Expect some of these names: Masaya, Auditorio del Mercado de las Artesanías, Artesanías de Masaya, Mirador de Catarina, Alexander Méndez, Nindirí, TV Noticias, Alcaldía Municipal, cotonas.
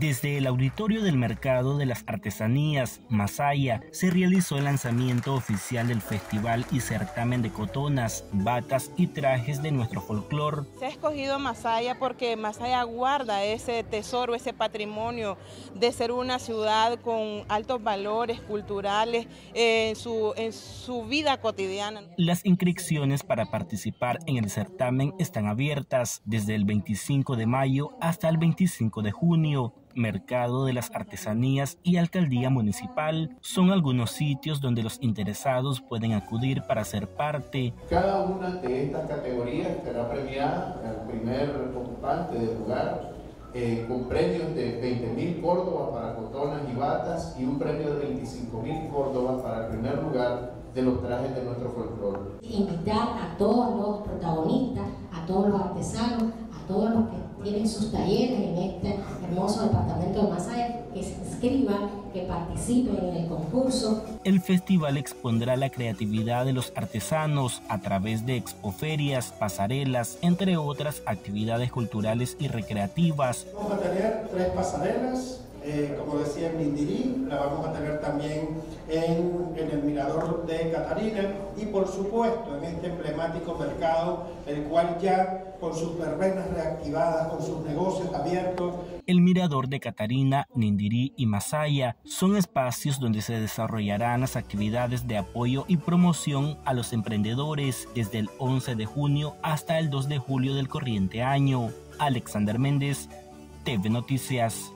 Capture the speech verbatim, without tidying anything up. Desde el Auditorio del Mercado de las Artesanías, Masaya, se realizó el lanzamiento oficial del Festival y Certamen de Cotonas, Batas y Trajes de Nuestro Folclore. Se ha escogido Masaya porque Masaya guarda ese tesoro, ese patrimonio de ser una ciudad con altos valores culturales en su, en su vida cotidiana. Las inscripciones para participar en el certamen están abiertas desde el veinticinco de mayo hasta el veinticinco de junio. Mercado de las Artesanías y Alcaldía Municipal son algunos sitios donde los interesados pueden acudir para ser parte. Cada una de estas categorías será premiada al primer ocupante del lugar eh, con premios de veinte mil córdobas para cotonas y batas y un premio de veinticinco mil córdobas para el primer lugar de los trajes de nuestro folclore. Invitar a todos los protagonistas, a todos los artesanos, a todos los que tienen sus talleres en este hermoso departamento de Masaya, que se inscriban, que participen en el concurso. El festival expondrá la creatividad de los artesanos a través de expoferias, pasarelas, entre otras actividades culturales y recreativas. Vamos a tener tres pasarelas, eh, como decía en Nindirí, la vamos a tener también en, en el Mirador de Catarina y por supuesto en este emblemático mercado, el cual ya con sus verbenas reactivadas, con sus negocios abiertos. El Mirador de Catarina, Nindirí y Masaya son espacios donde se desarrollarán las actividades de apoyo y promoción a los emprendedores desde el once de junio hasta el dos de julio del corriente año. Alexander Méndez, T V Noticias.